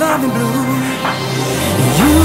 I'm loving blue. You